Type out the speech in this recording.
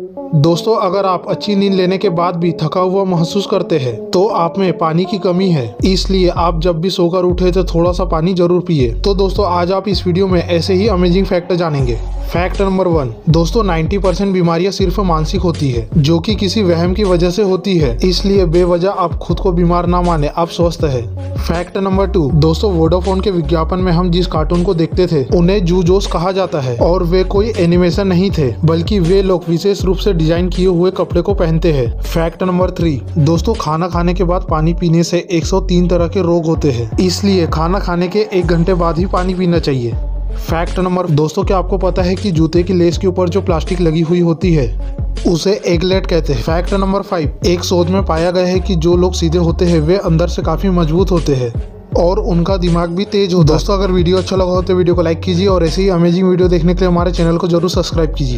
दोस्तों, अगर आप अच्छी नींद लेने के बाद भी थका हुआ महसूस करते हैं तो आप में पानी की कमी है, इसलिए आप जब भी सोकर उठे तो थोड़ा सा पानी जरूर पिए। तो दोस्तों, आज आप इस वीडियो में ऐसे ही अमेजिंग फैक्ट जानेंगे। Fact number 1। दोस्तों, 90% बीमारियां सिर्फ मानसिक होती है, जो कि किसी वहम की वजह से होती है, इसलिए बेवजह आप खुद को बीमार ना माने, आप स्वस्थ है। Fact number 2। दोस्तों, वोडाफोन के विज्ञापन में हम जिस कार्टून को देखते थे उन्हें जूजोस कहा जाता है, और वे कोई एनिमेशन नहीं थे, बल्कि वे लोग विशेष रूप से डिजाइन किए हुए कपड़े को पहनते हैं। Fact number 3। दोस्तों, खाना खाने के बाद पानी पीने से 103 तरह के रोग होते हैं, इसलिए खाना खाने के 1 घंटे बाद ही पानी पीना चाहिए। फैक्ट नंबर दोस्तों, क्या आपको पता है कि जूते की लेस के ऊपर जो प्लास्टिक लगी हुई होती है उसे एगलेट कहते हैं। Fact number 5। एक शोध में पाया गया है कि जो लोग सीधे होते हैं वे अंदर से काफी मजबूत होते हैं और उनका दिमाग भी तेज होता है। दोस्तों, अगर वीडियो अच्छा लगा हो तो वीडियो को लाइक कीजिए और ऐसे ही अमेजिंग वीडियो देखने के लिए हमारे चैनल को जरूर सब्सक्राइब कीजिए।